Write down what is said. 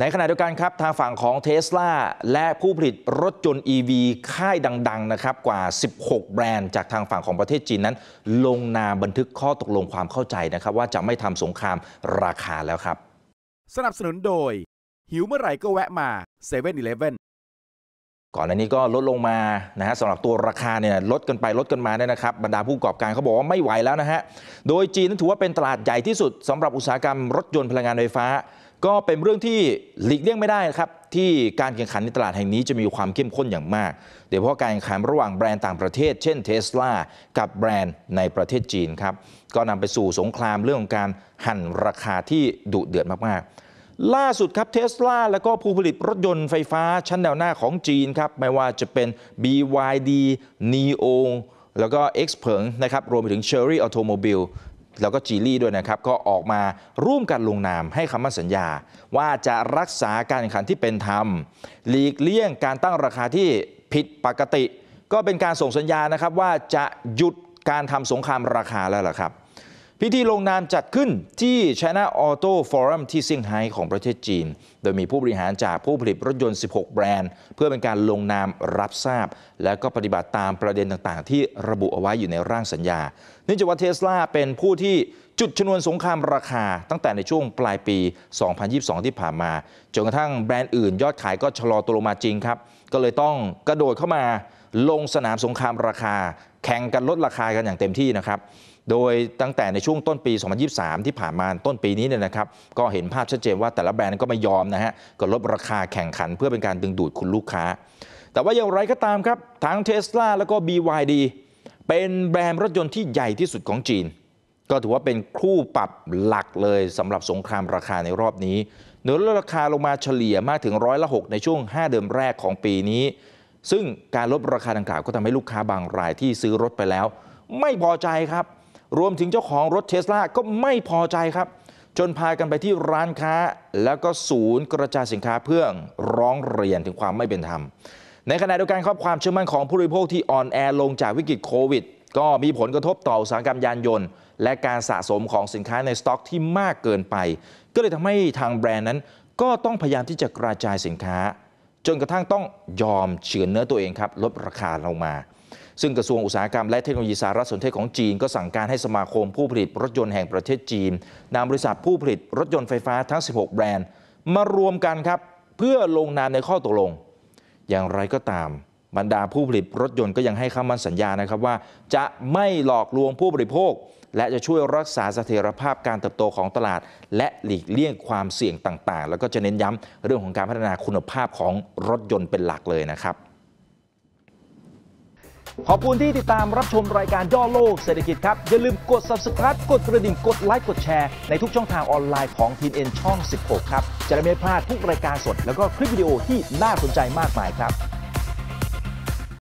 ในขณะเดียวกันครับทางฝั่งของ Tesla และผู้ผลิตรถยนต์ EV ค่ายดังๆนะครับกว่า16แบรนด์จากทางฝั่งของประเทศจีนนั้นลงนามบันทึกข้อตกลงความเข้าใจนะครับว่าจะไม่ทำสงครามราคาแล้วครับสนับสนุนโดยหิวเมื่อไหร่ก็แวะมา7-Elevenก่อนหน้านี้ก็ลดลงมานะฮะสำหรับตัวราคาเนี่ยลดกันไปลดกันมาเนี่ยนะครับบรรดาผู้ประกอบการเขาบอกว่าไม่ไหวแล้วนะฮะโดยจีนถือว่าเป็นตลาดใหญ่ที่สุดสำหรับอุตสาหกรรมรถยนต์พลังงานไฟฟ้าก็เป็นเรื่องที่หลีกเลี่ยงไม่ได้นะครับที่การแข่งขันในตลาดแห่งนี้จะมีความเข้มข้นอย่างมากโดยเฉพาะการแข่งขันระหว่างแบรนด์ต่างประเทศเช่น Tesla กับแบรนด์ในประเทศจีนครับก็นำไปสู่สงครามเรื่องของการหั่นราคาที่ดุเดือดมากๆล่าสุดครับเทสลาและก็ผู้ผลิตรถยนต์ไฟฟ้าชั้นแนวหน้าของจีนครับไม่ว่าจะเป็น BYD Neo แล้วก็ Xpeng นะครับรวมไปถึง Chery Automobile แล้วก็จีลี่ด้วยนะครับก็ออกมาร่วมกันลงนามให้คำมั่นสัญญาว่าจะรักษาการแข่งขันที่เป็นธรรมหลีกเลี่ยงการตั้งราคาที่ผิดปกติก็เป็นการส่งสัญญานะครับว่าจะหยุดการทำสงครามราคาแล้วล่ะครับพิธีลงนามจัดขึ้นที่ China Auto Forum ที่เซี่ยงไฮ้ของประเทศจีนโดยมีผู้บริหารจากผู้ผลิตรถยนต์16แบรนด์เพื่อเป็นการลงนามรับทราบและก็ปฏิบัติตามประเด็นต่างๆที่ระบุเอาไว้อยู่ในร่างสัญญาเนื่องจากว่า Tesla เป็นผู้ที่จุดชนวนสงครามราคาตั้งแต่ในช่วงปลายปี 2022 ที่ผ่านมาจนกระทั่งแบรนด์อื่นยอดขายก็ชะลอตัวลงมาจริงครับก็เลยต้องกระโดดเข้ามาลงสนามสงครามราคาแข่งกันลดราคากันอย่างเต็มที่นะครับโดยตั้งแต่ในช่วงต้นปี 2023 ที่ผ่านมาต้นปีนี้เนี่ยนะครับก็เห็นภาพชัดเจนว่าแต่ละแบรนด์ก็ไม่ยอมนะฮะก็ลดราคาแข่งขันเพื่อเป็นการดึงดูดคุณลูกค้าแต่ว่าอย่างไรก็ตามครับทั้ง Tesla แล้วก็ BYD เป็นแบรนด์รถยนต์ที่ใหญ่ที่สุดของจีนก็ถือว่าเป็นคู่ปรับหลักเลยสำหรับสงครามราคาในรอบนี้เนื้อราคาลงมาเฉลี่ยมากถึง106%ในช่วง5 เดือนแรกของปีนี้ซึ่งการลดราคาดังกล่าวก็ทำให้ลูกค้าบางรายที่ซื้อรถไปแล้วไม่พอใจครับรวมถึงเจ้าของรถ Tesla ก็ไม่พอใจครับจนพากันไปที่ร้านค้าแล้วก็ศูนย์กระจายสินค้าเพื่อร้องเรียนถึงความไม่เป็นธรรมในขณะเดียวกันความเชื่อมั่นของผู้บริโภคที่อ่อนแอลงจากวิกฤตโควิดก็มีผลกระทบต่ออุตสาหกรรมยานยนต์และการสะสมของสินค้าในสต็อกที่มากเกินไปก็เลยทำให้ทางแบรนด์นั้นก็ต้องพยายามที่จะกระจายสินค้าจนกระทั่งต้องยอมเฉือนเนื้อตัวเองครับลดราคาลงมาซึ่งกระทรวงอุตสาหกรรมและเทคโนโลยีสารสนเทศของจีนก็สั่งการให้สมาคมผู้ผลิตรถยนต์แห่งประเทศจีนนำบริษัทผู้ผลิตรถยนต์ไฟฟ้าทั้ง16แบรนด์มารวมกันครับเพื่อลงนามในข้อตกลงอย่างไรก็ตามบรรดาผู้ผลิตรถยนต์ก็ยังให้คำมั่นสัญญานะครับว่าจะไม่หลอกลวงผู้บริโภคและจะช่วยรักษาเสถียรภาพการเติบโตของตลาดและหลีกเลี่ยงความเสี่ยงต่างๆแล้วก็จะเน้นย้ำเรื่องของการพัฒนาคุณภาพของรถยนต์เป็นหลักเลยนะครับขอบคุณที่ติดตามรับชมรายการย่อโลกเศรษฐกิจครับอย่าลืมกด Subscribe กดกระดิ่งกดไลค์กดแชร์ในทุกช่องทางออนไลน์ของ TNN ช่อง 16ครับจะได้ไม่พลาดทุกรายการสดแล้วก็คลิปวิดีโอที่น่าสนใจมากมายครับ